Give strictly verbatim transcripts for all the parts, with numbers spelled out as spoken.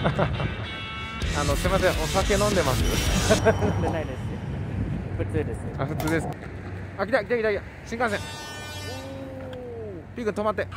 あの、すいません、お酒飲んでます。飲んでないです。普通です。あ、普通です。あ、来た、来た、来た、来た、新幹線。ピー君止まって。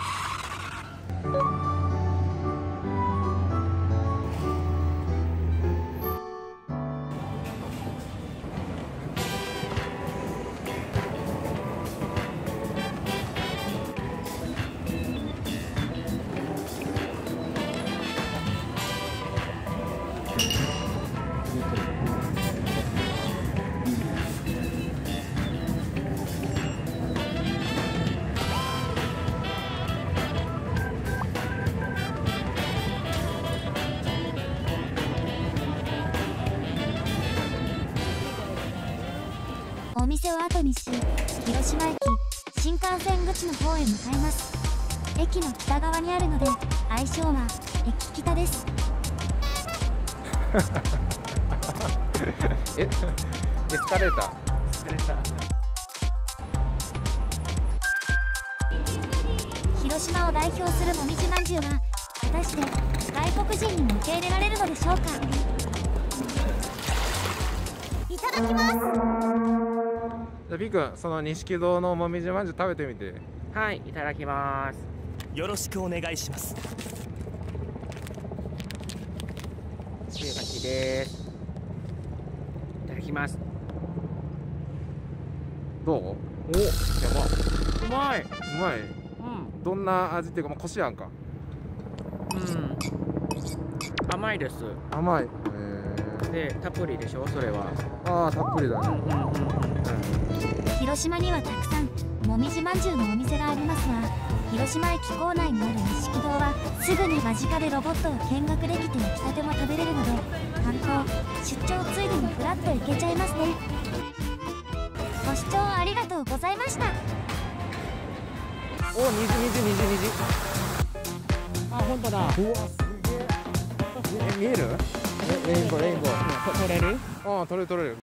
お店を後にし、広島駅新幹線口の方へ向かいます。駅の北側にあるので愛称は駅北です。え、エスカレーター、エスカレーター。広島を代表するもみじまんじゅうは果たして外国人に受け入れられるのでしょうか。いただきます。じゃあピー君、その錦堂のもみじまんじゅう食べてみて。はい、いただきます。よろしくお願いします。という感じです。いただきます。どう？お、やば。うまい。うまい。うん。どんな味っていうか、まあ、こしあんか。うん。甘いです。甘い。で、たっぷりでしょ、それは。ああ、たっぷりだね。うん。広島にはたくさんもみじまんじゅうのお店がありますが、広島駅構内にある錦堂はすぐに間近でロボットを見学できて焼きたても食べれるので、観光出張ついでにフラッと行けちゃいますね。ご視聴ありがとうございました。お、虹虹虹虹。あ、本当だ。うわ、すげえ。え、見える？レインボー、レインボー。取れる？ああ、取れる取れる。